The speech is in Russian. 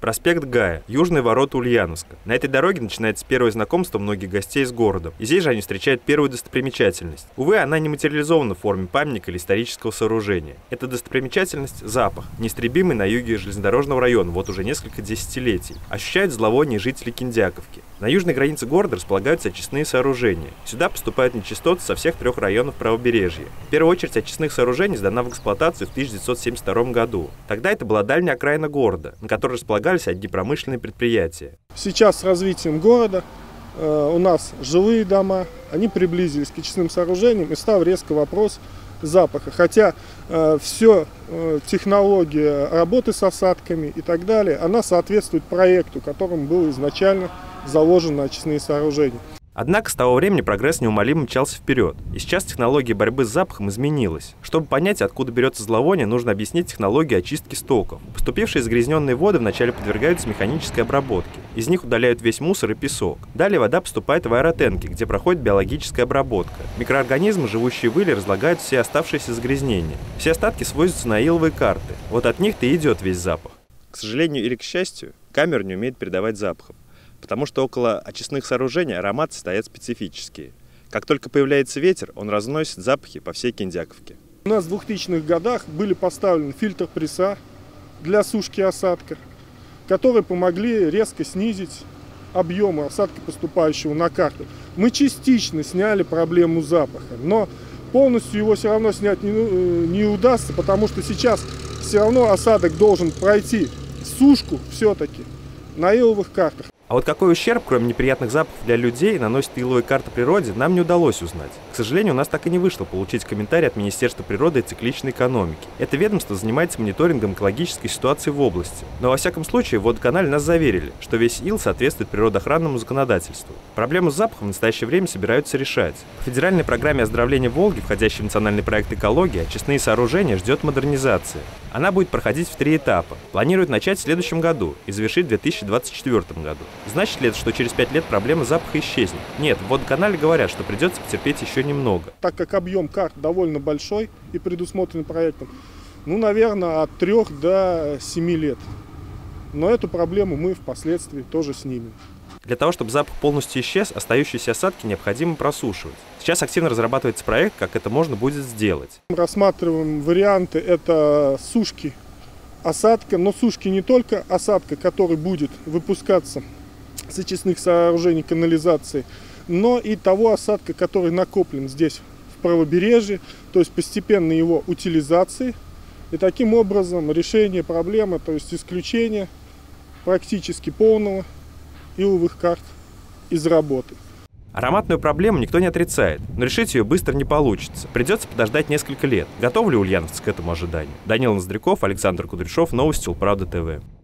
Проспект Гая, южные ворота Ульяновска. На этой дороге начинается первое знакомство многих гостей с городом. И здесь же они встречают первую достопримечательность. Увы, она не материализована в форме памятника или исторического сооружения. Эта достопримечательность – запах, неистребимый на юге железнодорожного района вот уже несколько десятилетий. Ощущают зловоние жители Киндяковки. На южной границе города располагаются очистные сооружения. Сюда поступают нечистоты со всех трех районов правобережья. В первую очередь очистных сооружений сдана в эксплуатацию в 1972 году. Тогда это была дальняя окраина города, на которой располагались одни промышленные предприятия. Сейчас с развитием города у нас жилые дома, они приблизились к очистным сооружениям и стал резко вопрос запаха. Хотя все технология работы с осадками и так далее, она соответствует проекту, которым было изначально заложено очистные сооружения. Однако с того времени прогресс неумолимо мчался вперед, и сейчас технология борьбы с запахом изменилась. Чтобы понять, откуда берется зловоние, нужно объяснить технологию очистки стоков. Поступившие загрязненные воды вначале подвергаются механической обработке. Из них удаляют весь мусор и песок. Далее вода поступает в аэротенки, где проходит биологическая обработка. Микроорганизмы, живущие в иле, разлагают все оставшиеся загрязнения. Все остатки свозятся на иловые карты. Вот от них-то и идет весь запах. К сожалению или к счастью, камера не умеет передавать запахов. Потому что около очистных сооружений ароматы стоят специфические. Как только появляется ветер, он разносит запахи по всей Киндяковке. У нас в 2000-х годах были поставлены фильтр пресса для сушки осадка, которые помогли резко снизить объемы осадка, поступающего на карту. Мы частично сняли проблему запаха, но полностью его все равно снять не удастся, потому что сейчас все равно осадок должен пройти сушку все-таки на иловых картах. А вот какой ущерб, кроме неприятных запахов для людей, наносит иловые карты природе, нам не удалось узнать. К сожалению, у нас так и не вышло получить комментарий от Министерства природы и цикличной экономики. Это ведомство занимается мониторингом экологической ситуации в области. Но во всяком случае, в водоканале нас заверили, что весь ил соответствует природоохранному законодательству. Проблему с запахом в настоящее время собираются решать. По федеральной программе оздоровления Волги, входящей в национальный проект «Экология», очистные сооружения ждет модернизация. Она будет проходить в 3 этапа. Планируют начать в следующем году и завершить в 2024 году. Значит ли это, что через 5 лет проблема запаха исчезнет? Нет, в водоканале говорят, что придется потерпеть еще немного. Так как объем карт довольно большой и предусмотрен проектом, наверное, от 3 до 7 лет. Но эту проблему мы впоследствии тоже снимем. Для того, чтобы запах полностью исчез, остающиеся осадки необходимо просушивать. Сейчас активно разрабатывается проект, как это можно будет сделать. Мы рассматриваем варианты, это сушки осадка, но сушки не только осадка, который будет выпускаться с очистных сооружений канализации, но и того осадка, который накоплен здесь в правобережье, то есть постепенно его утилизации. И таким образом решение проблемы, то есть исключение практически полного иловых карт из работы. Ароматную проблему никто не отрицает, но решить ее быстро не получится. Придется подождать несколько лет. Готов ли ульяновцы к этому ожиданию? Даниил Ноздряков, Александр Кудряшов, новости УлПравда ТВ.